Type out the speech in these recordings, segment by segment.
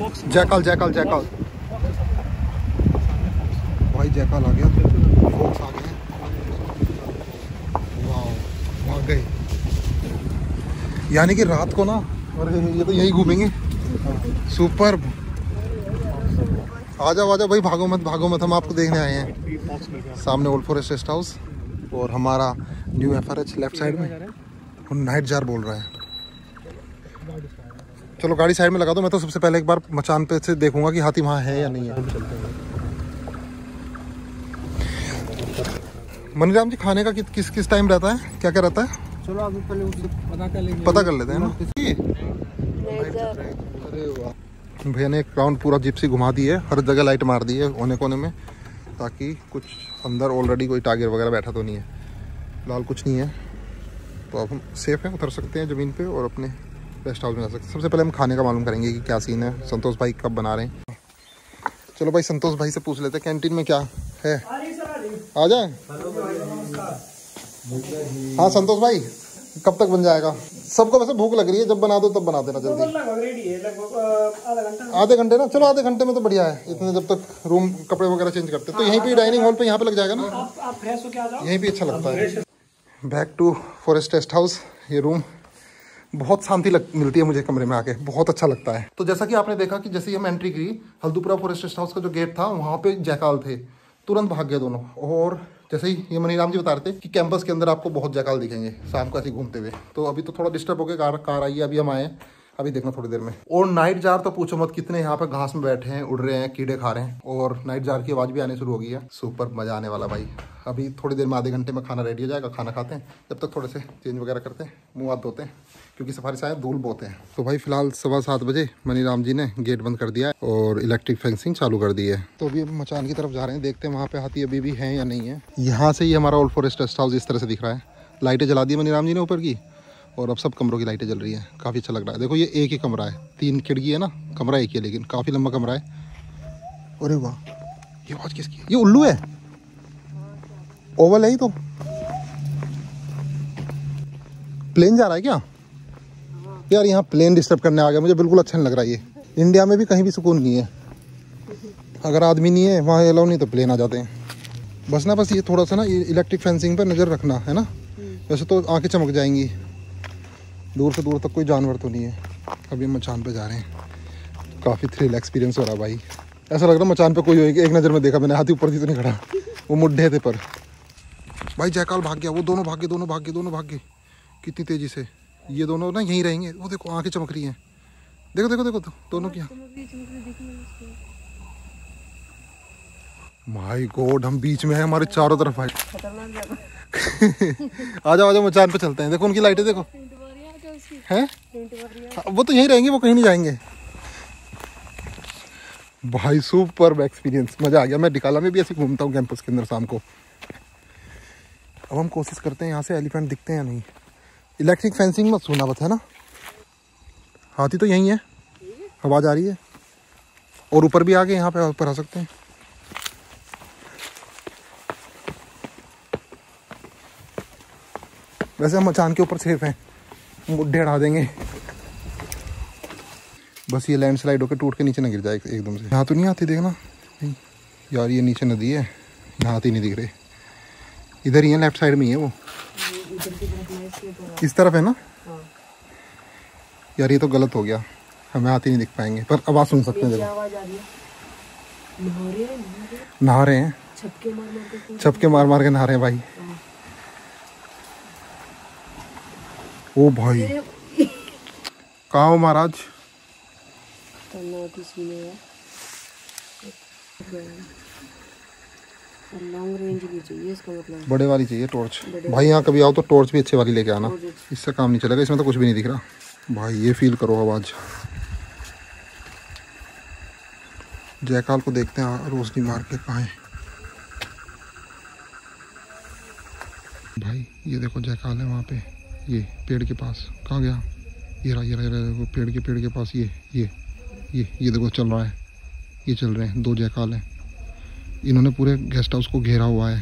Jackal jackal jackal भाई jackal आ गया, फोक्स आ गए। वाह आ गए, यानी कि रात को ना और ये तो यही घूमेंगे। सुपर, आ जाओ भाई, भागो मत, हम आपको देखने आए हैं। सामने ओल्ड फॉरेस्ट रेस्ट हाउस और हमारा न्यू एफआरएच लेफ्ट साइड में। और नाइट जार बोल रहा है। चलो गाड़ी साइड में लगा दो, मैं तो सबसे पहले एक बार मचान पे से देखूंगा कि हाथी वहाँ है या नहीं है। मनीराम जी, खाने का किस किस टाइम रहता है, क्या क्या रहता है? चलो आप पहले उससे पता कर लेते हैं ना। अरे वाह, भैया ने एक राउंड पूरा जिप्सी घुमा दी है, हर जगह लाइट मार दी है कोने कोने में, ताकि कुछ अंदर ऑलरेडी कोई टारगेट वगैरह बैठा तो नहीं है। लाल कुछ नहीं है, तो आप हम सेफ़ हैं, उतर सकते हैं ज़मीन पे और अपने रेस्ट हाउस में जा सकते हैं। सबसे पहले हम खाने का मालूम करेंगे कि क्या सीन है, संतोष भाई कब बना रहे हैं। चलो भाई संतोष भाई से पूछ लेते हैं कैंटीन में क्या है। आ जाए? हाँ संतोष भाई, कब तक बन जाएगा? सबको वैसे भूख लग रही है, जब बना दो तब बना देना जल्दी। आधे घंटे ना, चलो आधे घंटे में तो बढ़िया है, इतने जब तक रूम कपड़े वगैरह चेंज करते हैं। तो यहीं पे डाइनिंग हॉल पे यहाँ पे लग जाएगा ना, आप फ्रेश होके आ जाओ, यहीं पे अच्छा लगता है। Back to forest rest house. ये रूम बहुत शांति मिलती है मुझे, कमरे में आके बहुत अच्छा लगता है। तो जैसा कि आपने देखा कि जैसे ही हम एंट्री की, हल्दूपुरा फॉरेस्ट रेस्ट हाउस का जो गेट था वहाँ पे जैकाल थे, तुरंत भाग गए दोनों। और जैसे ही ये मनीराम जी बता रहे थे कि कैंपस के अंदर आपको बहुत जैकाल दिखेंगे शाम को ऐसे घूमते हुए। तो अभी तो थोड़ा डिस्टर्ब हो गया, कार आई है, अभी हम आए हैं, अभी देखना थोड़ी देर में। और नाइट जार तो पूछो मत, कितने यहाँ पर घास में बैठे हैं, उड़ रहे हैं, कीड़े खा रहे हैं, और नाइट जार की आवाज़ भी आने शुरू हो गई है। सुपर, मज़ा आने वाला भाई। अभी थोड़ी देर में, आधे घंटे में खाना रेडी हो जाएगा, खाना खाते हैं, जब तक थोड़े से चेंज वगैरह करते हैं, मुँह हाथ धोते हैं, क्योंकि सफारी से आए धूल बोते हैं। तो भाई फिलहाल 7:15 बजे मनीराम जी ने गेट बंद कर दिया है और इलेक्ट्रिक फेंसिंग चालू कर दी है। तो अभी मचान की तरफ जा रहे हैं, देखते हैं वहाँ पे हाथी अभी भी हैं या नहीं है। यहाँ से ही हमारा ओल्ड फॉरेस्ट रेस्ट हाउस इस तरह से दिख रहा है। लाइटें जला दी मनीराम जी ने ऊपर की, और अब सब कमरों की लाइटें जल रही हैं, काफ़ी अच्छा लग रहा है। देखो ये एक ही कमरा है, 3 खिड़की है ना, कमरा एक ही है, लेकिन काफ़ी लंबा कमरा है। अरे वाह, ये आवाज़ किसकी? ये उल्लू है, ओवल है ही तो, प्लेन जा रहा है क्या? यार यहाँ प्लेन डिस्टर्ब करने आ गया, मुझे बिल्कुल अच्छा नहीं लग रहा है। ये इंडिया में भी कहीं भी सुकून नहीं है, अगर आदमी नहीं है वहाँ अलाउ नहीं तो प्लेन आ जाते हैं। बस ना, बस ये थोड़ा सा ना इलेक्ट्रिक फेंसिंग पर नज़र रखना है ना, वैसे तो आंखें चमक जाएंगी, दूर से दूर तक कोई जानवर तो नहीं है। अभी हम मचान पर जा रहे हैं, काफ़ी थ्रिल एक्सपीरियंस हो रहा भाई, ऐसा लग रहा है मचान पर कोई होगी। एक नज़र में देखा मैंने, हाथी ऊपर थी तो नहीं खड़ा, वो मुड्ढे थे पर भाई जैकाल भाग गया, वो दोनों भाग गए कितनी तेज़ी से। ये दोनों ना यहीं रहेंगे, वो देखो आंखें चमक रही हैं, देखो देखो देखो दोनों की। माय गॉड, हम बीच में हैं, हमारे चारों तरफ है। आ जाओ मचान पे चलते हैं, देखो उनकी लाइटें देखो हैं, वो तो यहीं रहेंगे, वो कहीं नहीं जाएंगे। भाई सुपर एक्सपीरियंस, मज़ा आ गया। मैं डिकाला में भी ऐसे घूमता हूँ कैंपस के अंदर शाम को। अब हम कोशिश करते हैं यहाँ से एलिफेंट दिखते हैं या नहीं। इलेक्ट्रिक फेंसिंग मत सुनना बस, है ना। हाथी तो यहीं है, आवाज़ आ रही है, और ऊपर भी आ गए, यहाँ पे ऊपर आ सकते हैं। वैसे हम मचान के ऊपर सेफ हैं, मुड्ढे उड़ा देंगे, बस ये लैंडस्लाइड होकर टूट के नीचे ना गिर जाए एकदम से। यहाँ तो नहीं आती, देखना यार, ये नीचे नदी है, यहाँ आती नहीं दिख रही, इधर ही है, लेफ्ट साइड में ही है वो, इस तरफ है ना। यार ये तो गलत हो गया, हमें हाथी नहीं दिख पाएंगे, पर आवाज़ सुन सकते हैं। नहा रहे हैं, छपके मार के नहा रहे हैं भाई। ओ भाई, कहाँ हो महाराज? लॉन्ग रेंज की चाहिए, इसका मतलब बड़े वाली चाहिए टॉर्च। भाई यहाँ कभी आओ तो टॉर्च भी अच्छे वाली लेके आना, इससे काम नहीं चलेगा, इसमें तो कुछ भी नहीं दिख रहा। भाई ये फील करो आवाज़, जयकाल को देखते हैं, रोशनी मार के कहाँ है भाई। ये देखो जयकाल है वहाँ पे, ये पेड़ के पास, कहाँ गया? ये रहा, पेड़ के पास, ये देखो चल रहा है, ये चल रहे हैं, 2 जयकाल हैं। इन्होंने पूरे गेस्ट हाउस को घेरा हुआ है।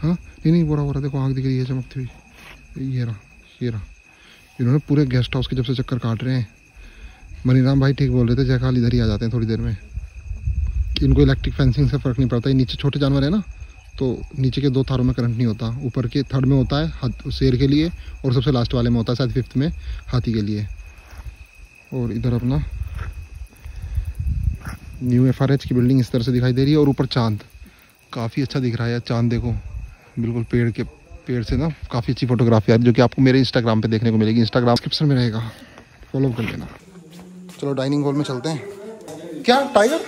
हाँ नहीं, बोरा देखो आँख दिख रही है चमकती हुई, ये रहा। इन्होंने पूरे गेस्ट हाउस के जब से चक्कर काट रहे हैं, मनीराम भाई ठीक बोल रहे थे, जयकाल इधर ही आ जाते हैं थोड़ी देर में। इनको इलेक्ट्रिक फेंसिंग से फ़र्क नहीं पड़ता है, नीचे छोटे जानवर है ना, तो नीचे के दो थारों में करंट नहीं होता, ऊपर के थर्ड में होता है शेर के लिए और सबसे लास्ट वाले में होता है शायद फिफ्थ में हाथी के लिए। और इधर अपना न्यू एफआरएच की बिल्डिंग इस तरह से दिखाई दे रही है। और ऊपर चांद काफ़ी अच्छा दिख रहा है, चांद देखो बिल्कुल पेड़ के, पेड़ से ना काफ़ी अच्छी फोटोग्राफी आ रही है, जो कि आपको मेरे इंस्टाग्राम पे देखने को मिलेगी। इंस्टाग्राम डिस्क्रिप्शन में रहेगा, फॉलो कर लेना। चलो डाइनिंग हॉल में चलते हैं। क्या टाइगर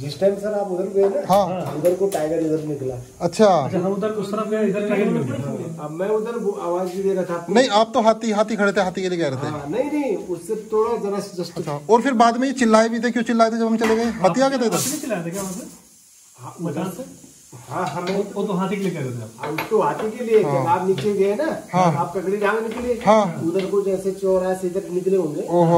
जिस टाइम सर आप उधर गए थे, हाँ उधर को टाइगर इधर निकला। अच्छा हम उधर उस तरफ गए, इधर टाइगर निकला। अब मैं उधर आवाज़ भी दे रहा था। नहीं आप तो हाथी, हाथी खड़े थे, हाथी के लिए कह रहे थे। नहीं नहीं उससे थोड़ा जरा जस्ट। अच्छा और फिर बाद में ये चिल्लाए भी थे, क्यों चिल्लाए थे जब हम चले गए? हाथी आ गए थे इधर। हाँ हमें वो तो हाथी के लिए कर रहे थे आप तो, हाथी के लिए आप निकले गए ना। हाँ आप ककड़ी डांग निकले, उधर को जैसे चौराहे से इधर निकले होंगे। ओह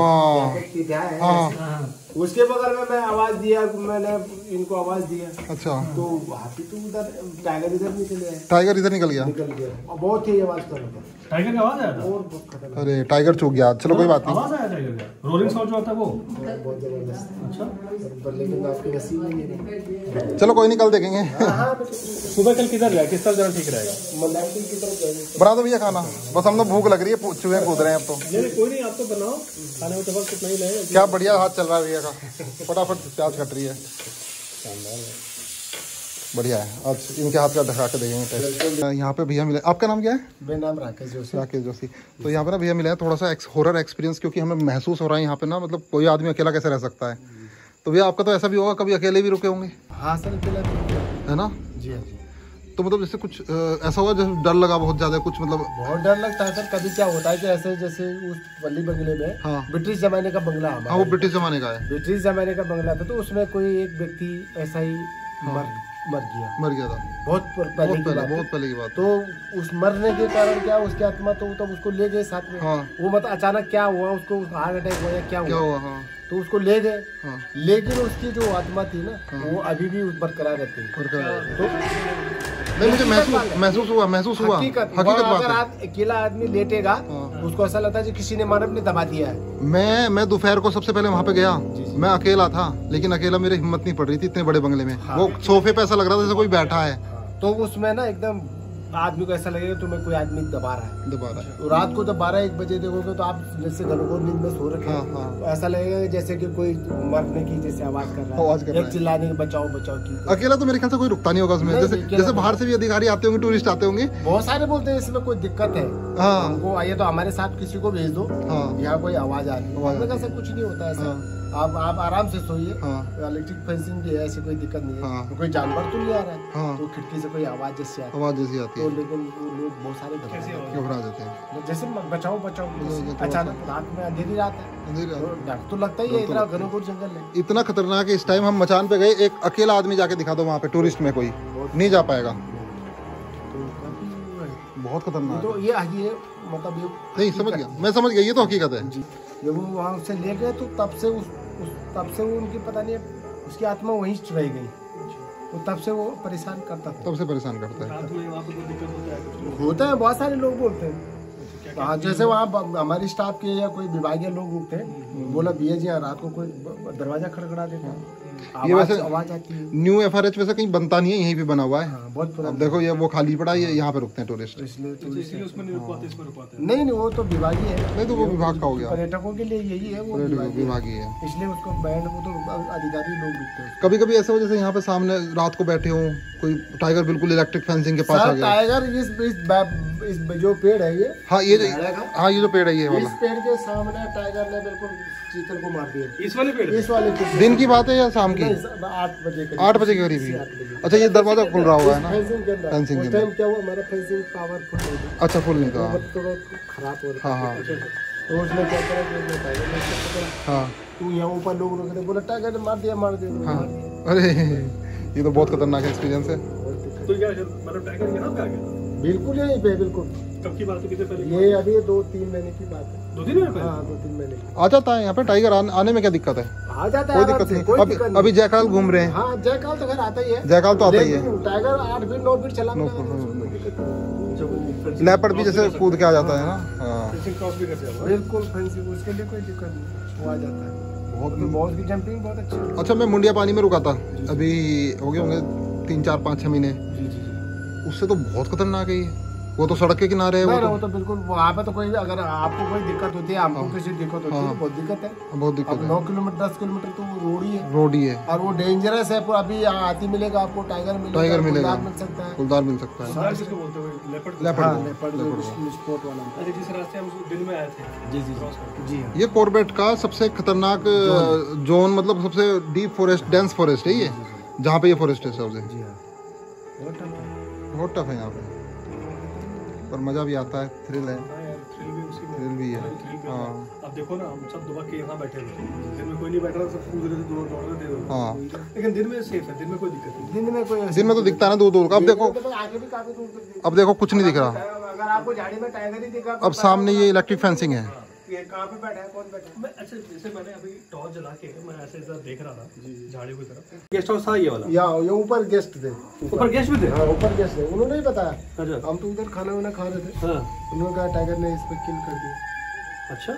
उसके बगल में मैं आवाज दिया, मैंने इनको आवाज दिया। अच्छा तो हाथी तो उधर, टाइगर इधर निकले, टाइगर इधर निकल गया, निकल गया। बहुत तेज आवाज कर रहा था, टाइगर की आवाज आया था और बहुत खतरनाक। अरे टाइगर चौंक गया। चलो कोई बात नहीं, आवाज आया टाइगर का, रोलिंग साउंड जो आता है वो बहुत जबरदस्त। अच्छा लेकिन आपकी नसीब नहीं। चलो कोई नहीं कल देखेंगे। सुबह कल किधर जाए, किस तरफ जाना ठीक रहेगा? मलाइटिंग की तरफ जाएंगे। बना दो भैया खाना, बस हम लोग भूख लग रही है, चूहे कूद रहे हैं अब तो। नहीं कोई नहीं आप तो बनाओ, खाने में तो वक्त नहीं लगेगा। क्या बढ़िया हाथ चल रहा है भैया का, फटाफट प्याज कट रही है, बढ़िया है। आज इनके हाथ का ढका के देखेंगे टेस्ट। यहाँ पे भैया मिले, आपका नाम क्या है? मेरा नाम राकेश जोशी। राकेश जोशी। तो यहाँ पे ना भैया मिला है थोड़ा सा हॉरर एक्सपीरियंस, क्योंकि हमें महसूस हो रहा है यहाँ पे ना, मतलब कोई आदमी अकेला कैसे रह सकता है। तो भैया आपका तो ऐसा भी होगा कभी अकेले भी रुके होंगे? हाँ सर अकेला है ना जी। हाँ जी। तो मतलब जैसे कुछ ऐसा हुआ जैसे डर लगा बहुत ज़्यादा, कुछ मतलब बहुत डर लगता है सर। कभी क्या होता है कि ऐसे जैसे उस पल्ली बंगले में, हाँ ब्रिटिश ज़माने का बंगला, हाँ वो ब्रिटिश ज़माने का है, ब्रिटिश ज़माने का बंगला था। तो उसमें कोई एक व्यक्ति ऐसा ही मर गया था, बहुत पहले की बात। तो उस मरने के कारण क्या उसकी आत्मा तो तब उसको ले गए साथ में। हाँ। वो मतलब अचानक क्या हुआ उसको, हार्ट अटैक हुआ या क्या हुआ? हाँ। तो उसको ले गए। हाँ। लेकिन उसकी जो आत्मा थी ना, हाँ वो अभी भी उस बरकरार रहती है। मुझे महसूस हुआ अगर आप अकेला आदमी लेटेगा उसको ऐसा लगता है किसी ने मानव ने दबा दिया है। मैं दोपहर को सबसे पहले वहाँ पे गया, मैं अकेला था, लेकिन अकेला मेरी हिम्मत नहीं पड़ रही थी इतने बड़े बंगले में। हाँ। वो सोफे पे ऐसा लग रहा था जैसे कोई बैठा है। तो उसमें ना एकदम आदमी को ऐसा लगेगा तुम्हें कोई आदमी दबा रहा है। तो रात को जब 12-1 बजे देखोगे तो आप जैसे घरों नींद में सो रखे। हाँ, हाँ। ऐसा लगेगा जैसे कि कोई मरने की जैसे आवाज कर रहा है, चिल्लाने की बचाओ की। अकेला तो मेरे ख्याल से कोई रुकता नहीं होगा उसमें, जैसे बाहर से भी अधिकारी आते होंगे, टूरिस्ट आते होंगे, बहुत सारे बोलते हैं इसमें कोई दिक्कत है हमको, आइए तो हमारे साथ किसी को भेज दो, यहाँ कोई आवाज आ रही है। कुछ नहीं होता है, आप आराम से सोइए। हाँ। इलेक्ट्रिक फेंसिंग भी है, ऐसी कोई दिक्कत नहीं है। हाँ। तो कोई जानवर तो नहीं आ रहा है। हाँ। तो खिड़की से कोई आवाज जैसी आती है, तो लेकिन लोग बहुत सारे घबरा जाते हैं, जैसे बचाओ। अचानक रात में अंधेरी रात है, डर तो लगता ही है, इतना घनघोर जंगल है, इतना खतरनाक है। इस टाइम हम मचान पे गए, एक अकेला आदमी जाके दिखा दो वहाँ पे, टूरिस्ट में कोई नहीं जा पाएगा, बहुत खतरनाक। तो ये मतलब नहीं समझ गया, मैं समझ गया, ये तो हकीकत है। जब वो वहाँ से ले गए तो तब से वो उनकी पता नहीं उसकी आत्मा वहीं रह गई, तो तब से वो परेशान करता था, तब से परेशान करता है। होता है, बहुत सारे लोग बोलते हैं। हाँ जैसे वहाँ हमारे स्टाफ के या कोई विभागीय लोग होते हैं, बोला भैया जी रात को कोई दरवाजा खड़खड़ा देता है, ये वैसे आवाज आती है। न्यू एफआरएच वैसे कहीं बनता नहीं है, यहीं पे बना हुआ है। हाँ, बहुत पुराना। देखो ये वो खाली पड़ा है, यहाँ पे रुकते हैं टूरिस्ट, इसलिए उसमें नहीं वो तो विभागीय है। नहीं तो वो विभाग का हो गया, पर्यटकों के लिए यही है, वो विभागीय है, इसलिए उसको बैंड वो तो अधिकारी लोग रुकते हैं। कभी कभी ऐसा हो जैसे यहाँ पे सामने रात को बैठे हो, कोई टाइगर बिल्कुल इलेक्ट्रिक फेंसिंग के पास आ गया। टाइगर इस जो पेड़ है ये, हाँ ये जो पेड़ है, ये इस पेड़ के सामने टाइगर ने बिल्कुल चीतल को मार दिया। इस वाले पेड़। दिन की बात है या शाम की? 8 बजे के करीब ही। अच्छा ये दरवाजा खुल रहा हुआ है ना फेंसिंग के अंदर, क्या हुआ हमारा फेंसिंग पावरफुल नहीं था। अच्छा फुल नहीं था, खराब हो रहा। हाँ तो उसने क्या करा, तू यहाँ ऊपर लोग रोके थे, बोला टाइगर ने मार दिया। हाँ अरे ये तो बहुत खतरनाक एक्सपीरियंस है। तो क्या मतलब टाइगर यहाँ पे आ गया? बिल्कुल यहीं पे, बिल्कुल। कब की बात है, कितने पहले? ये अभी 2-3 महीने की बात है। 2-3 महीने? हाँ 2-3 महीने। आ जाता है यहाँ पे टाइगर, आने में क्या दिक्कत है, आ जाता है, कोई दिक्कत नहीं। अभी जयकाल घूम रहे हैं। हाँ जयकाल तो खैर आता ही है, जयकाल तो आता ही है, टाइगर 8 फीट 9 फीट चला, लेपर्ड भी जैसे कूद के आ जाता है ना। बिल्कुल, उसके लिए कोई दिक्कत नहीं। हुआ जाता है। बहुत की जंपिंग बहुत अच्छी है। अच्छा, मैं मुंडिया पानी में रुका था, अभी हो गए होंगे 3, 4, 5, 6 महीने। उससे तो बहुत खतरनाक है, वो तो सड़क के किनारे है। वो तो बिल्कुल वहाँ पे तो कोई, अगर आपको कोई दिक्कत होती है, आपको किसी दिक्कत होती है, बहुत दिक्कत है, बहुत दिक्कत है। 9 किलोमीटर 10 किलोमीटर तो रोड ही है, रोड ही है, और वो डेंजरस है। अभी हाथी मिलेगा आपको, टाइगर मिलेगा, गुलदार मिल सकता है, लेपर्ड। ये कॉर्बेट का सबसे खतरनाक जोन, मतलब सबसे डीप फॉरेस्ट, डेंस फॉरेस्ट है ये, जहाँ पे ये फॉरेस्ट है सबसे। बहुत टफ है यहाँ पे, पर मज़ा भी आता है, थ्रिल है। थ्रिल भी है। अब देखो ना, हम सब दुबक के यहाँ बैठे हैं, दिन में कोई नहीं बैठ रहा, सब दूर दूर दौड़ रहे थे। हाँ, लेकिन दिन में सेफ है, दिन में कोई दिक्कत नहीं, दिन में तो दिखता है ना दूर दूर का। अब देखो आगे भी काफी दूर तक, अब देखो कुछ नहीं दिख रहा। अगर आपको झाड़ी में टाइगर ही दिखा, अब सामने ये इलेक्ट्रिक फेंसिंग है। ये कहाँ पे बैठा है, कौन बैठा है? मैं अच्छा, जैसे मैंने अभी टॉर्च जला के मैं ऐसे इधर देख रहा था झाड़ी की तरफ। गेस्ट हाउस था ये वाला, ये ऊपर गेस्ट थे, ऊपर गेस्ट भी थे। हाँ, ऊपर गेस्ट थे, उन्होंने ही बताया। हम तो उधर खाना वाना खा रहे थे। हाँ, उन्होंने कहा टाइगर ने इस पर किल कर दिया। अच्छा,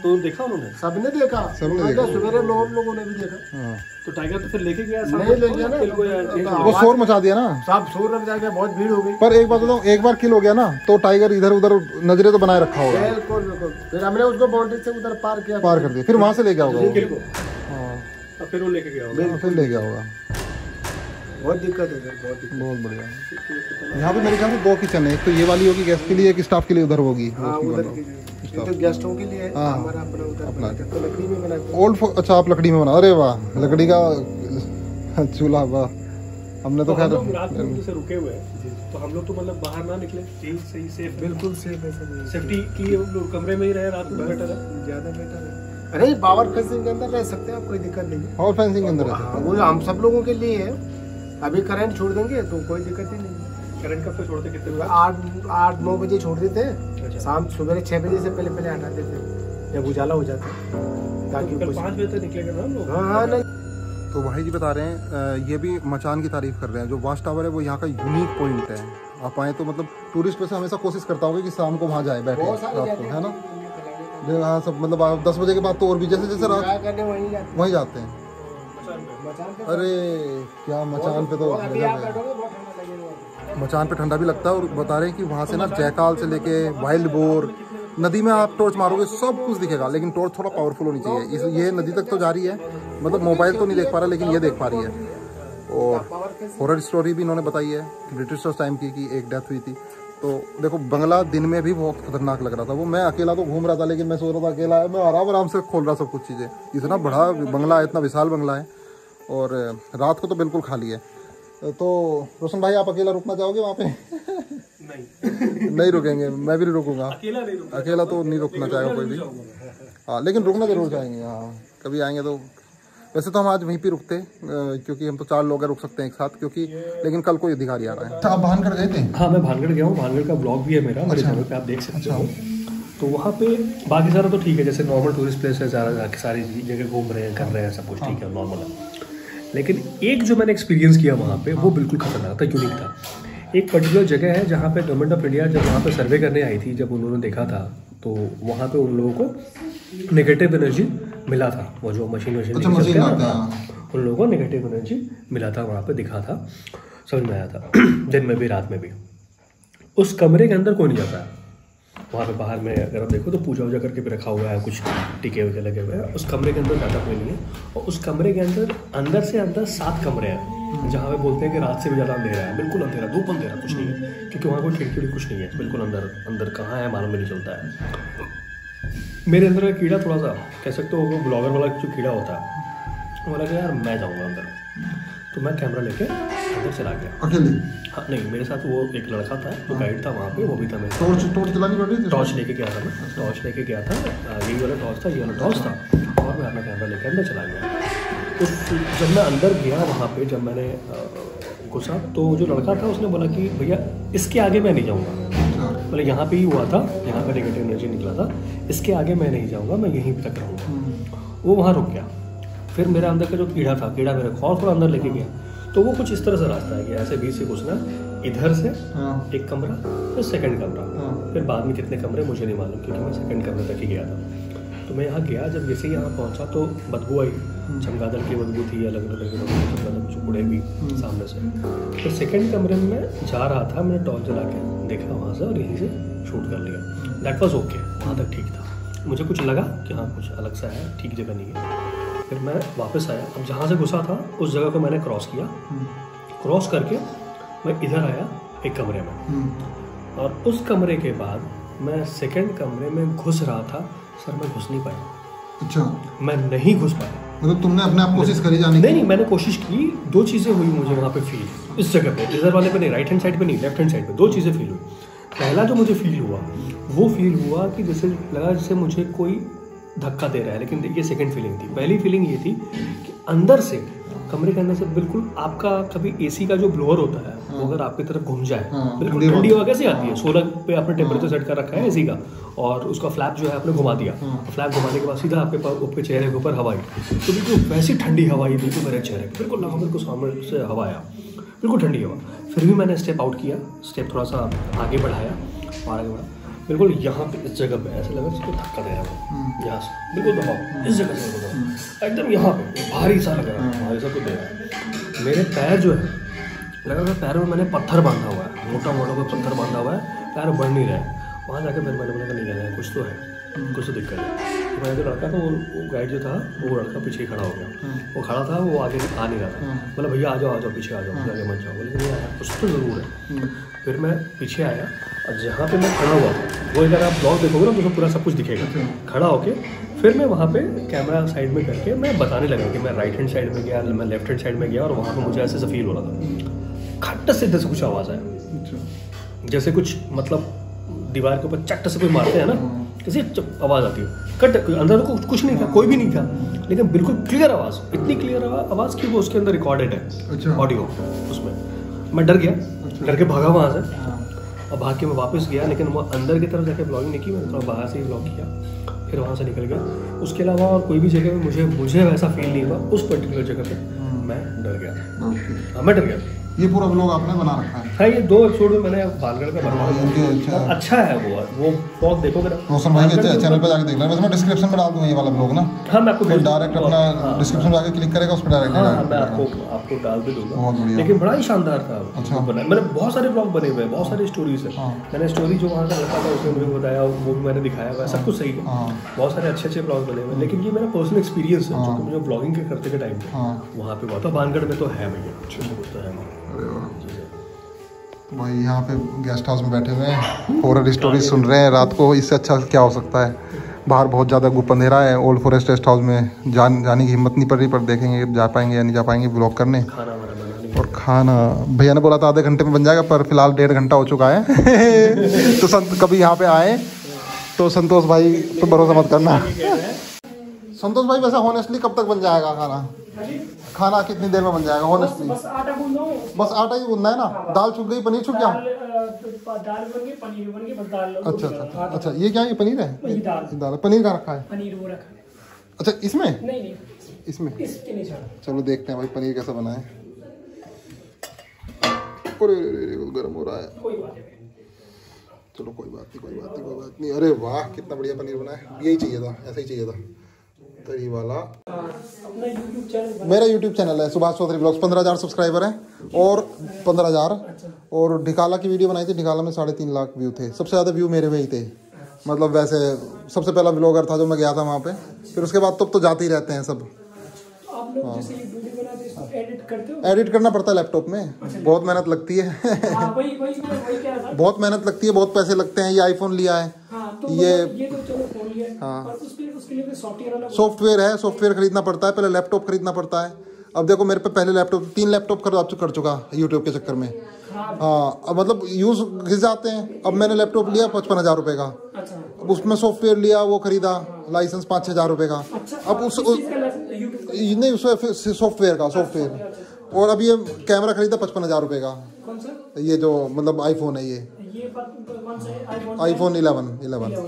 तो देखा उन्होंने? सबने देखा, सवेरे लोगों ने भी देखा। तो टाइगर तो फिर लेके गया, नहीं ले गया ना, वो शोर मचा दिया ना, सब शोर मचा गया, बहुत भीड़ हो गई। पर एक बात बताओ, एक बार किल हो गया ना तो टाइगर इधर उधर नजरे तो बनाए रखा होगा। बिल्कुल, फिर हमने उसको बाउंड्री से उधर पार किया, पार कर दिया, फिर वहाँ से ले गया होगा, फिर वो लेके गया होगा, फिर ले गया होगा। बहुत दिक्कत है, बहुत बढ़िया। यहाँ पे मेरे ख्याल से 2 किचन है, एक तो ये वाली होगी गेस्ट के लिए, एक स्टाफ के लिए उधर होगी। तो गेस्टों के लिए हमारा अपना तो लकड़ी में बना। ओल्ड, अच्छा आप लकड़ी में बना, अरे वाह, लकड़ी का चूल्हा, वाह। हमने तो खैर रात में से रुके हुए हैं, तो हम लोग तो मतलब बाहर ना निकले, यही सही सेफ, बिल्कुल सेफ है, सेफ्टी के लिए हम लोग कमरे में ही रहे, रात में बेटर है, ज्यादा बेटर है। अरे पावर फेंसिंग के अंदर रह सकते हैं आप, कोई दिक्कत नहीं है, पावर फेंसिंग के अंदर। वो हम सब लोगों के लिए है, अभी करंट छोड़ देंगे तो कोई दिक्कत ही नहीं। करंट कब पे छोड़ते, कितने? 8-9 बजे छोड़ देते हैं, शाम सुबह 6 बजे से पहले हटा देते हैं, जब उजाला हो जाता है, ताकि 5 बजे तक निकलेगा ना लोग। हाँ, तो भाई जी बता रहे हैं, ये भी मचान की तारीफ कर रहे हैं। जो वॉच टावर है वो यहाँ का यूनिक पॉइंट है। आप आए तो मतलब टूरिस्ट वैसे हमेशा कोशिश करता होगा कि शाम को वहाँ जाए बैठे, है ना। हाँ, सब मतलब 10 बजे के बाद तो और भी जैसे जैसे रात वहीं जाते हैं। अरे क्या मचान पे, तो मचान पे ठंडा भी लगता है। और बता रहे हैं कि वहाँ से ना जयकाल से लेके वाइल्ड बोर, नदी में आप टॉर्च मारोगे सब कुछ दिखेगा, लेकिन टॉर्च थोड़ा पावरफुल होनी चाहिए। ये नदी तक तो जा रही है, मतलब मोबाइल तो नहीं देख पा रहा, लेकिन ये देख पा रही है। और हॉरर स्टोरी भी इन्होंने बताई है ब्रिटिशर्स टाइम की, कि एक डेथ हुई थी। तो देखो बंगला दिन में भी बहुत खतरनाक लग रहा था। वो मैं अकेला तो घूम रहा था, लेकिन मैं सोच रहा था अकेला है, मैं आराम आराम से खोल रहा सब कुछ चीज़ें। इतना बड़ा बंगला है, इतना विशाल बंगला है, और रात को तो बिल्कुल खाली है। तो रोशन भाई, आप अकेला रुकना चाहोगे वहाँ पे? नहीं नहीं रुकेंगे, मैं भी नहीं रुकूंगा अकेला, अकेला तो नहीं रुकना चाहेगा कोई भी। हाँ, लेकिन रुकना जरूर चाहेंगे। हाँ, कभी आएंगे तो। वैसे तो हम आज वहीं पे रुकते, क्योंकि हम तो 4 लोग रुक सकते हैं एक साथ, क्योंकि लेकिन कल कोई अधिकारी आ रहा है। अच्छा, आप भानगढ़ गए थे? हाँ, मैं भानगढ़ गया हूँ, भानगढ़ का ब्लॉग भी है मेरा, पे आप देख सकते हो। तो वहाँ पे बाकी सारा तो ठीक है, जैसे नॉर्मल टूरिस्ट प्लेस है, सारी जगह घूम रहे हैं, कर रहे हैं, सब कुछ ठीक है, नॉर्मल है। लेकिन एक जो मैंने एक्सपीरियंस किया वहाँ पे, वो बिल्कुल खतरनाक था, यूनिक था। एक पर्टिकुलर जगह है जहाँ पे गवर्नमेंट ऑफ इंडिया जब वहाँ पे सर्वे करने आई थी, जब उन्होंने देखा था, तो वहाँ पे उन लोगों को नेगेटिव एनर्जी मिला था। वो जो मशीन उन लोगों को नेगेटिव एनर्जी मिला था, वहाँ पर दिखा था, समझ में आया था, दिन में भी रात में भी। उस कमरे के अंदर कोई नहीं जाता है। वहाँ पे बाहर में अगर आप देखो तो पूजा वूजा करके भी रखा हुआ है, कुछ टिके वगैरह लगे हुए हैं। उस कमरे के अंदर ज़्यादा कोई नहीं है, और उस कमरे के अंदर अंदर से अंदर 7 कमरे हैं, जहाँ पे बोलते हैं कि रात से भी ज़्यादा अंधेरा है, बिल्कुल अंधेरा, धूप अंधेरा, कुछ नहीं है, क्योंकि वहाँ कोई खिड़की कुछ नहीं है, बिल्कुल अंदर अंदर कहाँ है मालूम नहीं चलता है। मेरे अंदर का कीड़ा थोड़ा सा कह सकते हो, वो ब्लॉगर वाला जो कीड़ा होता है, वो लगा यार मैं जाऊँगा अंदर, तो मैं कैमरा लेके अंदर चला गया। हाँ, नहीं मेरे साथ वो एक लड़का था, वो गाइड था वहाँ पे, वो भी था मेरे साथ। टॉर्च लेके गया था मैं, टॉर्च लेके गया था, ये वाला टॉर्च था, ये वाला टॉर्च था, और मैं अपना कैमरा लेके अंदर चला गया। तो जब मैं अंदर गया वहाँ पे, जब मैंने घुसा, तो जो लड़का था उसने बोला कि भैया इसके आगे मैं नहीं जाऊँगा, बोले यहाँ पर ही हुआ था, यहाँ पर नेगेटिव एनर्जी निकला था, इसके आगे मैं नहीं जाऊँगा, मैं यहीं तक रहूँगा। वो वहाँ रुक गया। फिर मेरा अंदर का जो कीड़ा था, कीड़ा मेरे को और थोड़ा अंदर लेके गया, तो वो कुछ इस तरह से रास्ता है कि ऐसे बीच से घुसना, इधर से एक कमरा, फिर सेकंड कमरा, फिर बाद में कितने कमरे मुझे नहीं मालूम, क्योंकि मैं सेकंड कमरे तक ही गया था। तो मैं यहाँ गया, जब जैसे ही यहाँ पहुँचा तो बदबू आई, चमगादड़ की बदबू थी, अलग अलग चुपड़े भी सामने से। तो सेकंड कमरे में जा रहा था, मैंने टॉर्च जला के देखा वहाँ से और यहीं से शूट कर लिया। दैट वाज ओके, वहाँ तक ठीक था। मुझे कुछ लगा कि हाँ कुछ अलग सा है, ठीक जगह नहीं है। फिर मैं वापस आया, अब जहाँ से घुसा था उस जगह को मैंने क्रॉस किया, क्रॉस करके मैं इधर आया एक कमरे में, और उस कमरे के बाद मैं सेकंड कमरे में घुस रहा था सर, मैं घुस नहीं पाया। अच्छा, मैं नहीं घुस पाया। मतलब तुमने अपने आप कोशिश करी जाने की? नहीं, मैंने कोशिश की। दो चीज़ें हुई मुझे वहाँ पे फील, इस जगह पे, इधर वाले पे नहीं, राइट हैंड साइड पे नहीं, लेफ्ट हैंड साइड पे दो चीज़ें फील हुई। पहला जो मुझे फील हुआ वो फील हुआ कि जैसे लगा जैसे मुझे कोई धक्का दे रहा है, लेकिन ये सेकेंड फीलिंग थी। पहली फीलिंग ये थी कि अंदर से कमरे के अंदर से बिल्कुल आपका कभी एसी का जो ब्लोअर होता है वो अगर आपकी तरफ घूम जाए, बिल्कुल ठंडी हवा कैसे आती है, 16 पे आपने टेम्परेचर सेट कर रखा है एसी का और उसका फ्लैप जो है आपने घुमा दिया, फ्लैप घुमाने के बाद सीधा आपके चेहरे के ऊपर हवा आई, तो बिल्कुल वैसी ठंडी हवा आई बिल्कुल मेरे चेहरे पर, बिल्कुल लगा बिल्कुल सामने से हवा आया, बिल्कुल ठंडी हवा। फिर भी मैंने स्टेप आउट किया, स्टेप थोड़ा सा आगे बढ़ाया, बिल्कुल यहाँ पे इस जगह पे ऐसे लगा उसको धक्का दे रहा है, यहाँ से बिल्कुल दबाव इस जगह से एकदम यहाँ पे भारी सा लग रहा है, भारी सा कुछ दे रहा है। मेरे पैर जो है लगा मेरे पैर में मैंने पत्थर बांधा हुआ है, मोटा कोई पत्थर बांधा हुआ है, पैर बढ़ नहीं रहा है। वहाँ जाकर फिर मैंने बोला नहीं जाना है, कुछ तो है, कुछ तो दिक्कत है। मैं जो लड़का था वो गाइड जो था वो लड़का पीछे खड़ा हो गया, वो खड़ा था, वो आगे आ नहीं रहा था, मतलब भैया आ जाओ पीछे आ जाओ, आगे मत जाओ, लेकिन आया कुछ तो ज़रूर है। फिर मैं पीछे आया और जहाँ पे मैं खड़ा हुआ था वो अगर आप ब्लॉग देखोगे ना मुझे पूरा सब कुछ दिखेगा, खड़ा होके फिर मैं वहाँ पे कैमरा साइड में करके मैं बताने लगा कि मैं राइट हैंड साइड में गया, मैं लेफ्ट हैंड साइड में गया, और वहाँ पर मुझे ऐसे फील हो रहा था, खट्ट से जैसे कुछ आवाज़ आया, जैसे कुछ मतलब दीवार के ऊपर चट्ट से कोई मारते हैं ना, किसी आवाज़ आती है, कट, अंदर तो कुछ नहीं था, कोई भी नहीं था, लेकिन बिल्कुल क्लियर आवाज़, इतनी क्लियर आवाज़ कि वो उसके अंदर रिकॉर्डेड है ऑडियो उसमें। मैं डर गया, डर के भागा वहाँ से, और भाग के मैं वापस गया, लेकिन वो अंदर की तरफ जाके ब्लॉगिंग नहीं की, मैंने थोड़ा बाहर से ही ब्लॉग किया, फिर वहाँ से निकल गया। उसके अलावा और कोई भी जगह में मुझे वैसा फील नहीं हुआ, उस पर्टिकुलर जगह पर मैं डर गया था, मैं डर गया। ये पूरा ब्लॉग आपने बना रखा है? हाँ, ये 2 एपिसोड में मैंने भानगढ़ का बनाया, अच्छा है वो ब्लॉग देखो मेरा, रोशन भाई के चैनल पे जाके देख लेना, मैं डिस्क्रिप्शन में डाल दूंगा ये वाला ब्लॉग ना। हाँ, मैं आपको डायरेक्ट अपना डिस्क्रिप्शन में जाके क्लिक करेगा उस पर डायरेक्ट, मैं आपको डाल भी दूंगा। लेकिन बड़ा ही शानदार था, अच्छा बनाया, मैंने बहुत सारे ब्लॉग बने हुए हैं, बहुत सारी स्टोरीज है, मैंने स्टोरी जो वहाँ का रखा था उसमें मुझे बताया, वो भी मैंने दिखाया हुआ है, सब कुछ सही है, बहुत सारे अच्छे ब्लॉग बने हुए। लेकिन ये मेरा पर्सनल एक्सपीरियंस है जो मुझे ब्लॉगिंग के करते के टाइम पे वहाँ पे हुआ था, भानगढ़ में तो है भैया, तो है। भाई यहाँ पे गेस्ट हाउस में बैठे हुए हैं, हॉरर स्टोरी सुन रहे हैं रात को, इससे अच्छा क्या हो सकता है। बाहर बहुत ज़्यादा गुप्त अंधेरा है, ओल्ड फॉरेस्ट रेस्ट हाउस में जाने की हिम्मत नहीं पड़ रही, पर देखेंगे जा पाएंगे या नहीं जा पाएंगे ब्लॉग करने। और खाना भैया ने बोला था आधे घंटे में बन जाएगा, पर फिलहाल 1.5 घंटा हो चुका है। तो कभी यहाँ पे आए तो संतोष भाई पर भरोसा मत करना। संतोष भाई वैसा ऑनेस्टली कब तक बन जाएगा खाना? खाना कितनी देर में बन जाएगा ऑनेस्टली? बस आटा ही गूंदना है ना? दाल छूट गई, पनीर छूट गया? अच्छा, ये क्या है? पनीर है? दाल पनीर का रखा है? अच्छा, इसमें? इसमें चलो देखते हैं भाई पनीर कैसा बना है। गर्म हो रहा है, चलो कोई बात नहीं। अरे वाह, कितना बढ़िया पनीर बना है, यही चाहिए था, ऐसा ही चाहिए था। वाला मेरा YouTube चैनल है सुभाष चौधरी ब्लॉग्स, 15,000 सब्सक्राइबर हैं और 15,000, और ढिकाला की वीडियो बनाई थी, ढिकाला में 3.5 लाख व्यू थे, सबसे ज़्यादा व्यू मेरे वही थे। मतलब वैसे सबसे पहला व्लॉगर था जो मैं गया था वहाँ पे, फिर उसके बाद तब तो जाते ही रहते हैं सब। एडिट करना पड़ता है लैपटॉप में, बहुत मेहनत लगती है। बहुत मेहनत लगती है, बहुत पैसे लगते हैं। ये आईफोन लिया है, ये हाँ, सॉफ्टवेयर है, सॉफ्टवेयर खरीदना पड़ता है, पहले लैपटॉप खरीदना पड़ता है। अब देखो मेरे पे पहले लैपटॉप, 3 लैपटॉप कर चुका यूट्यूब के चक्कर में। हाँ, अब मतलब यूज़ घिस जाते हैं। अब मैंने लैपटॉप लिया 55,000 रुपये का, अब उसमें सॉफ्टवेयर लिया, वो खरीदा, लाइसेंस 5-6 हज़ार रुपये का। अब उस नहीं, उसमें सॉफ्टवेयर का, सॉफ्टवेयर, और अब ये कैमरा खरीदा 55,000 रुपये का, ये जो मतलब आईफोन है, ये iPhone 11।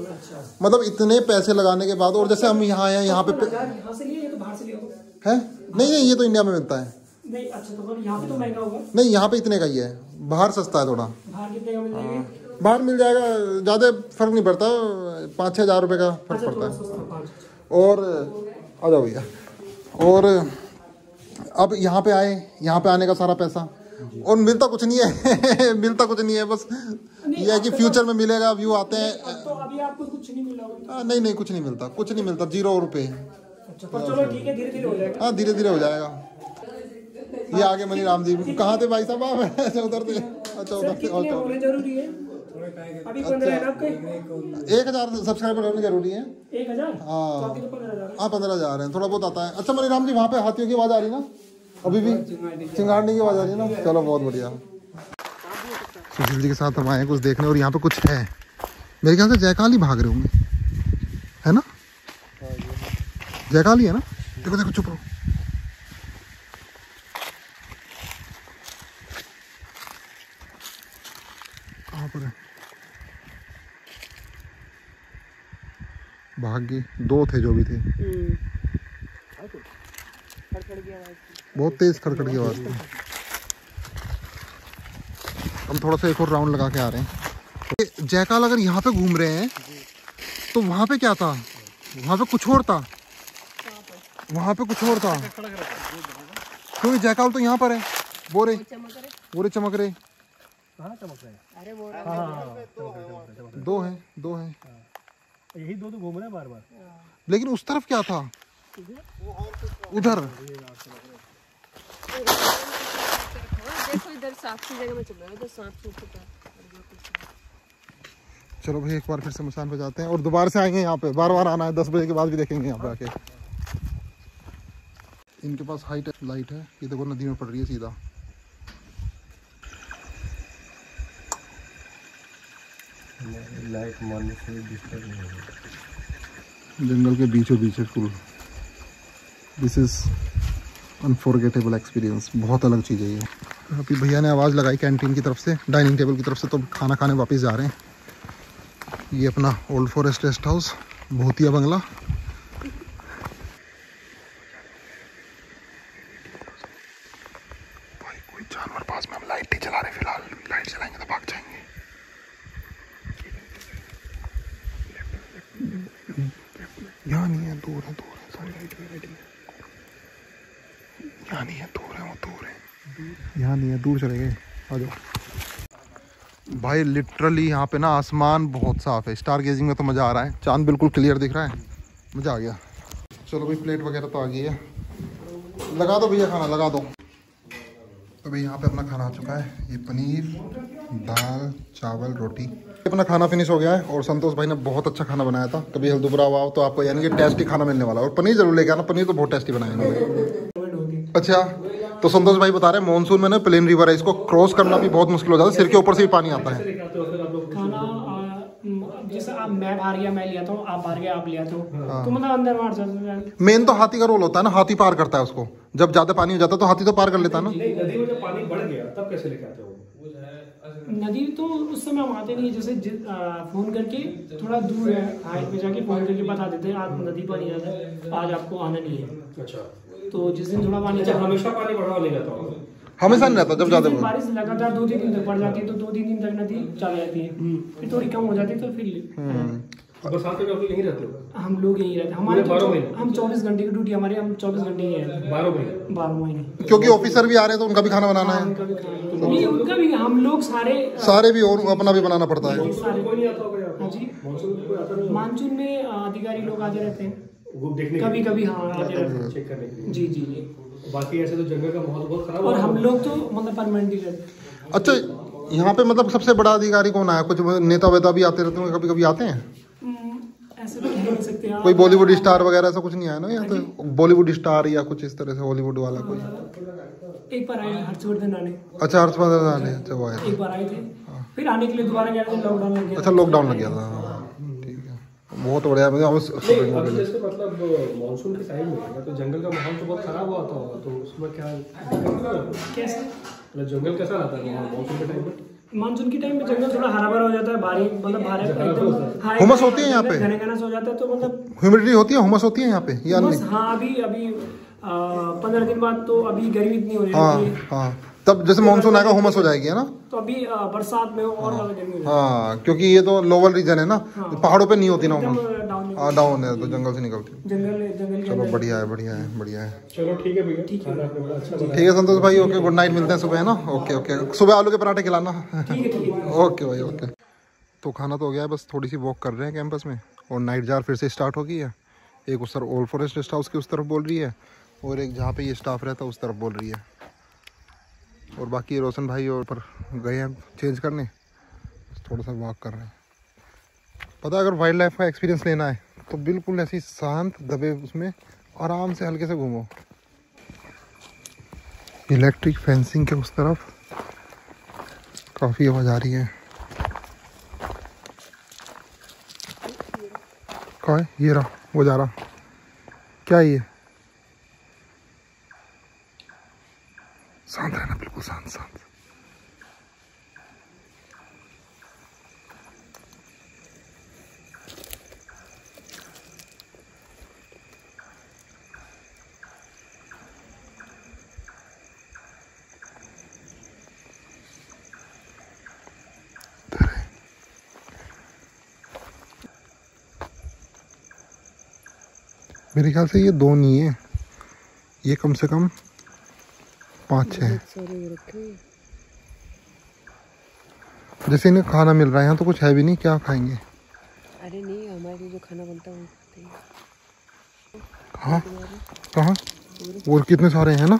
मतलब इतने पैसे लगाने के बाद, और जैसे हम यहाँ आए हैं, यहाँ पे है नहीं, ये तो इंडिया में मिलता है नहीं। अच्छा, तो यहाँ पे तो महंगा होगा? नहीं, यहाँ पे इतने का ही है, बाहर सस्ता है थोड़ा। बाहर मिल जाएगा, ज़्यादा फर्क नहीं पड़ता, 5-6 हज़ार रुपये का फर्क पड़ता है। और आ जाओ भैया। और अब यहाँ पे आए, यहाँ पे आने का सारा पैसा, और मिलता कुछ नहीं है मिलता कुछ नहीं है, बस ये है कि फ्यूचर में मिलेगा। व्यू आते हैं तो अभी आपको कुछ नहीं मिला? नहीं, कुछ नहीं मिलता, कुछ नहीं मिलता, 0 रुपये। पर चलो ठीक है, धीरे धीरे हो जाएगा। हाँ, धीरे धीरे हो जाएगा। ये आगे मनीराम जी कहाँ थे भाई साहब आप? ऐसे उतरते। अच्छा उतरते। 1000 सब्सक्राइबर होने जरूरी है। 1000? हाँ 15,000 है, थोड़ा बहुत आता है। अच्छा मनीराम जी वहाँ पे हाथियों की आवाज आ रही ना अभी भी? चिंगारने की आवाज आ रही है ना? चलो बहुत बढ़िया। सुशील जी के साथ हम आए हैं कुछ देखने, और यहाँ पे कुछ है मेरे ख्याल से जयकाल ही भाग रहे होंगे, है ना? जयकाल ही है ना? देखो देखो, चुप रहो। कहाँ पर है? भाग्य 2 थे जो भी थे। बहुत तेज खड़खड़ की आवाज थी। हम थोड़ा सा एक और राउंड लगा के आ रहे हैं। जयकाल अगर यहाँ पे घूम रहे हैं तो वहाँ पे क्या था? वहाँ पे कुछ और था, वहाँ पे कुछ और था, क्योंकि जयकाल तो यहाँ पर है। बोरे चमक रहे। अरे दो हैं यही दो तो घूम रहे हैं बार बार। लेकिन उस तरफ क्या था? उधर देखो, इधर सांप की जगह में चल रहा है, तो सांप छूटता है। चलो भाई एक बार फिर से मसान पे जाते हैं, और दोबारा से आएंगे यहाँ पे। बार बार आना है, 10 बजे के बाद भी देखेंगे यहाँ पे आके। इनके पास हाई टेक लाइट है, ये देखो नदी में पड़ रही है सीधा। लाइट मारने से डिस्टर्ब नहीं होगा। जंगल के बीचों बीच है full. This is unforgettable experience, बहुत अलग चीज़ है ये। अभी भैया ने आवाज़ लगाई कैंटीन की तरफ से, डाइनिंग टेबल की तरफ से, तो खाना खाने वापस जा रहे हैं। ये अपना ओल्ड फॉरेस्ट रेस्ट हाउस, भूतिया बंगला। भाई कोई जानवर पास में, हम लाइट ही चला रहे फिलहाल, लाइट चलाएंगे तो भाग जाएंगे। यहाँ नहीं है, दूर है सारी लाइट। यहाँ नहीं है, दूर है। यहाँ नहीं है, दूर चले गए। आ जाओ भाई। लिटरली यहाँ पे ना आसमान बहुत साफ है, स्टार गेजिंग में तो मज़ा आ रहा है। चांद बिल्कुल क्लियर दिख रहा है, मज़ा आ गया। चलो भाई प्लेट वगैरह तो आ गई है, लगा दो भैया खाना, लगा दो। तो भाई यहाँ पे अपना खाना आ चुका है। ये पनीर, दाल, चावल, रोटी। अपना खाना फिनिश हो गया है, और संतोष भाई ने बहुत अच्छा खाना बनाया था। कभी हल्दुपुरा आओ तो आपको यानी कि टेस्टी खाना मिलने वाला। और पनीर जरूर लेके आना, पनीर तो बहुत टेस्टी बनाया इन्होंने। अच्छा तो संतोष भाई बता रहे हैं मानसून में ना प्लेन रिवर है, इसको क्रॉस करना भी बहुत मुश्किल हो जाता है, सिर के ऊपर से भी पानी आता है। जैसे आप मैं बाहर गया, मैं लिया था, आप बाहर गया, आप लिया था, तो मतलब अंदर मार जाते। मेन तो हाथी का रोल होता है ना, हाथी पार करता है उसको। जब ज्यादा पानी हो जाता है तो हाथी तो पार कर लेता है ना। नदी में जब पानी बढ़ गया तब कैसे लेके आते हो? नदी तो उस समय हम आते नहीं, जैसे फोन करके थोड़ा दूर है हाइट पे जाके फोन करके बता देते हैं आप नदी पानी आ जाए, आज आपको आना नहीं है। अच्छा तो जिस दिन थोड़ा पानी, हमेशा पानी बढ़ा ले जाता हूँ, हमेशा नहीं रहता। जब ज्यादा बारिश लगातार 2-3 दिन तक पड़ जाती है तो 2-3 दिन तक नदी चल जाती है, फिर थोड़ी कम हो जाती है। तो फिर बरसात में आप लोग यहीं रहते हो? हम लोग यहीं रहते हैं, हमारे 12 महीने। हम 24 घंटे की ड्यूटी हमारी, हम 24 घंटे ही हैं, 12 महीने। क्योंकि ऑफिसर भी आ रहे हैं तो उनका भी खाना बनाना है, उनका भी, हम लोग सारे भी, और अपना भी बनाना पड़ता है। मानसून में अधिकारी लोग आते रहते हैं कभी-कभी, हाँ आते रहते हैं जी। बाकी ऐसे तो जगह का माहौल बहुत खराब, और हम लोग तो मतलब परमानेंटली रहते। अच्छा यहाँ पे मतलब सबसे बड़ा अधिकारी कौन आया? कुछ नेता वेता भी आते रहते हैं कभी कभी? आते हैं ऐसे तो नहीं सकते, कोई बॉलीवुड स्टार वगैरह ऐसा कुछ नहीं आया ना? या तो बॉलीवुड स्टार या कुछ इस तरह से हॉलीवुड वाला कोई? एक बार आए हर्षवर्धन आने। अच्छा हर्षवर्धन आने जब आए, एक बार आए थे, फिर आने के लिए दोबारा गए थे, लॉकडाउन लग गया। अच्छा लॉकडाउन लग गया था, बहुत बढ़िया। मतलब मॉनसून के टाइम में तो जंगल का माहौल तो बहुत खराब हुआ था, तो उसमें क्या कैसा मतलब जंगल कैसा रहता है मॉनसून के टाइम में? मानसून के टाइम में जंगल थोड़ा हरा भरा हो जाता है, बारिश मतलब भारी हुमस होती है यहाँ पे, घना-घना हो जाता है, तो मतलब ह्यूमिडिटी होती है, हुमस होती है यहाँ पे या नहीं? हाँ अभी 15 दिन बाद तो अभी गर्मी इतनी हो रही है, तब जैसे मानसून आएगा हुमस हो जाएगी, है ना? तो अभी बरसात में और हाँ, क्योंकि ये तो लोअल रीजन है ना, पहाड़ों पे नहीं होती ना हुमस। आधा होने है तो जंगल से निकलती है। चलो बढ़िया है, बढ़िया है, बढ़िया है। चलो ठीक है भैया, ठीक है संतोष भाई, ओके गुड नाइट, मिलते हैं सुबह है ना। ओके ओके, सुबह आलू के पराठे खिलाना। ओके भाई ओके। तो खाना तो हो गया है, बस थोड़ी सी वॉक कर रहे हैं कैंपस में। और नाइट जार फिर से स्टार्ट हो गई है, एक उस तरफ ओल्ड फॉरेस्ट रेस्ट हाउस की उस तरफ बोल रही है, और एक जहाँ पे ये स्टाफ रहता है उस तरफ बोल रही है। और बाकी रोशन भाई और पर गए हैं चेंज करने, थोड़ा सा वॉक कर रहे हैं। पता है अगर वाइल्ड लाइफ का एक्सपीरियंस लेना है तो बिल्कुल ऐसी शांत दबे उसमें आराम से हल्के से घूमो। इलेक्ट्रिक फेंसिंग के उस तरफ काफ़ी आवाज़ आ रही है। कहाँ है ये, रहा वो जा रहा, क्या ये? शांत रहना, बिल्कुल शांत शांत। मेरे ख्याल से ये दो नहीं है, ये कम से कम 5-6 है। जैसे इन्हें खाना मिल रहा है, यहाँ तो कुछ है भी नहीं, क्या खाएंगे? अरे नहीं, हमारे जो खाना बनता है वो खाते हैं। हाँ कहाँ? और कितने सारे हैं ना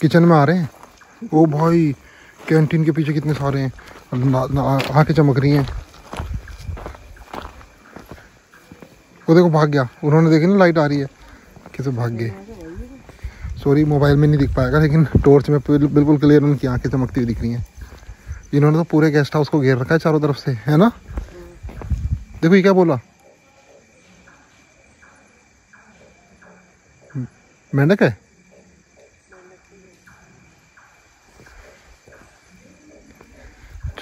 किचन में आ रहे हैं। ओ भाई, कैंटीन के पीछे कितने सारे हैं, आँखें चमक रही हैं। वो देखो भाग गया, उन्होंने देखी ना लाइट आ रही है, कैसे भाग गए। सॉरी मोबाइल में नहीं दिख पाएगा, लेकिन टॉर्च में बिल्कुल क्लियर उनकी आंखें चमकती हुई दिख रही हैं। इन्होंने तो पूरे गेस्ट हाउस को घेर रखा है चारों तरफ से, है ना। देखो ये क्या बोला, मेंढक है।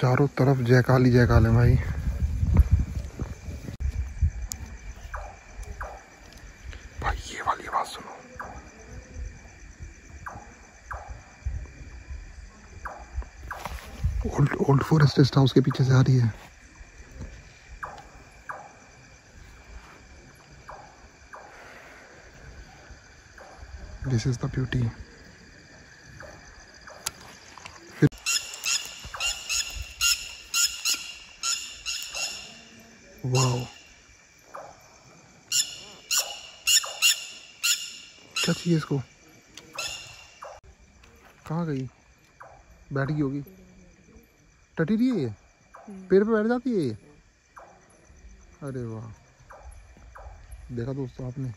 चारों तरफ जयकाल ही जयकाल है भाई। ओल्ड फॉरेस्ट रेस्ट हाउस के पीछे से आ रही है। This is the beauty. Wow, क्या चाहिए इसको? कहाँ गई? बैठ गई होगी, टटी रही है, ये पेड़ पे बैठ जाती है ये। अरे वाह, देखा दोस्तों आपने,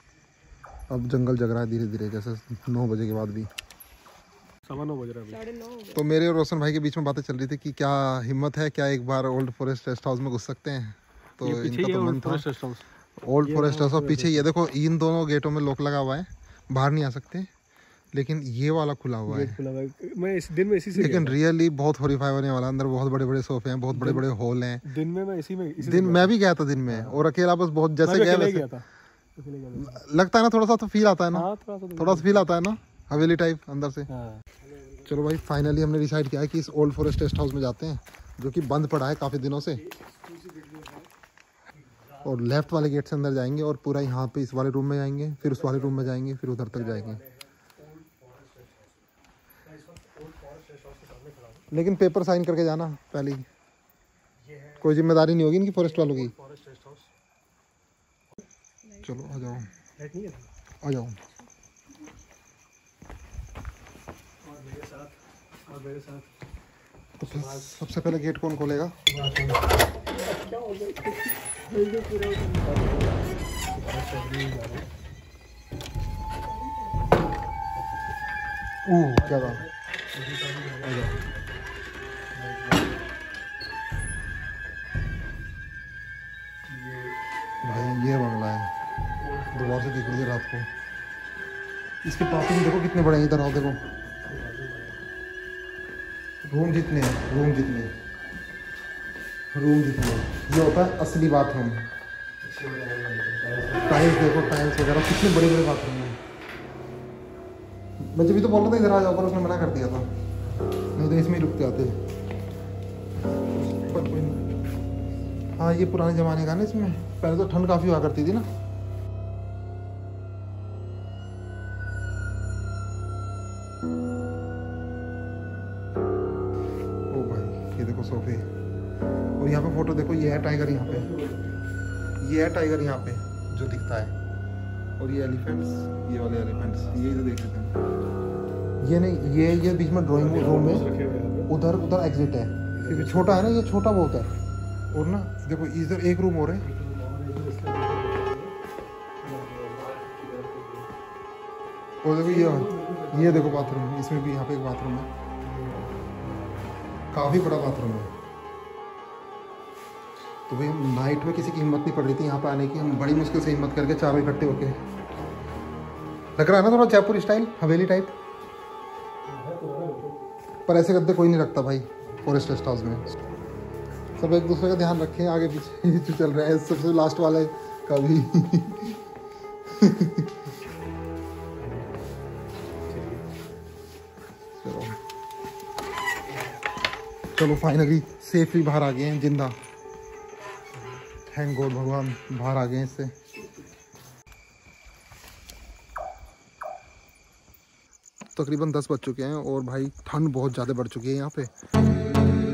अब जंगल जग रहा है धीरे धीरे, जैसे 9 बजे के बाद भी। 9:15 बज रहा है। तो मेरे और रोशन भाई के बीच में बातें चल रही थी कि क्या हिम्मत है, क्या एक बार ओल्ड फॉरेस्ट रेस्ट हाउस में घुस सकते हैं। तो इनका तो मन था ओल्ड फॉरेस्ट रेस्ट हाउस पीछे। ये देखो इन दोनों गेटों में लॉक लगा हुआ है, बाहर नहीं आ सकते, लेकिन ये वाला खुला हुआ है। मैं इस दिन में इसी से, लेकिन रियली बहुत हॉरिफाई होने वाला। अंदर बहुत बड़े बड़े सोफे हैं, बहुत बड़े बड़े हॉल हैं। दिन में मैं इसी दिन मैं भी गया था दिन में, और अकेला बस बहुत जैसे गया था। लगता है ना थोड़ा सा तो फील आता है ना, थोड़ा सा फील आता है ना हवेली टाइप अंदर से। चलो भाई फाइनली हमने डिसाइड किया है कि इस ओल्ड फॉरेस्ट रेस्ट हाउस में जाते हैं, जो कि बंद पड़ा है काफी दिनों से। और लेफ्ट वाले गेट से अंदर जाएंगे, और पूरा यहाँ पे इस वाले रूम में जाएंगे, फिर उस वाले रूम में जाएंगे, फिर उधर तक जाएंगे। लेकिन पेपर साइन करके जाना पहले ही, कोई जिम्मेदारी नहीं होगी इनकी फॉरेस्ट वालों की। चलो आ जाओ, आ जाओ। तो सबसे पहले गेट कौन खोलेगा? क्या बात, भाई ये बंगला है, दोबारा से देख लीजिए रात को। इसके पार्किंग देखो कितने बड़े हैं, इधर आओ देखो, रूम जितने। ये होता है असली बाथरूम। टाइल्स देखो, टाइल्स वगैरह कितने बड़े बड़े बाथरूम हैं। मैं जब भी तो बोल रहा था इधर आ जाओ, पर उसने मना कर दिया था, नहीं तो इसमें ही रुकते आते। हाँ ये पुराने ज़माने का ना, इसमें पहले तो ठंड काफ़ी हुआ करती थी ना। ओ भाई ये देखो सोफे, और यहाँ पे फोटो देखो, ये है टाइगर यहाँ पे, ये है टाइगर यहाँ पे जो दिखता है, और ये एलिफेंट्स, ये वाले एलिफेंट्स ये तो देख लेते हैं। ये नहीं ये बीच में ड्राइंग रूम में उधर उधर एग्जिट है, क्योंकि छोटा है ना ये, छोटा बहुत है। और ना देखो इधर एक रूम हो रहा है, और देखो ये देखो बाथरूम, इसमें भी यहाँ पे एक बाथरूम है, काफ़ी बड़ा बाथरूम है। तो भाई हम नाइट में किसी की हिम्मत नहीं पड़ रही थी यहाँ पे आने की, हम बड़ी मुश्किल से हिम्मत करके चारों इकट्ठे होके, लग रहा है ना थोड़ा जयपुर स्टाइल हवेली टाइप, पर ऐसे गद्दे कोई नहीं रखता भाई फॉरेस्ट रेस्ट हाउस में। सब एक दूसरे का ध्यान रखें, आगे पीछे जो चल रहा है, सबसे लास्ट वाला है कभी। चलो फाइनली सेफली बाहर आ गए हैं, जिंदा, थैंक गॉड भगवान बाहर आ गए हैं इससे। तकरीबन 10 बज चुके हैं और भाई ठंड बहुत ज़्यादा बढ़ चुकी है यहाँ पे।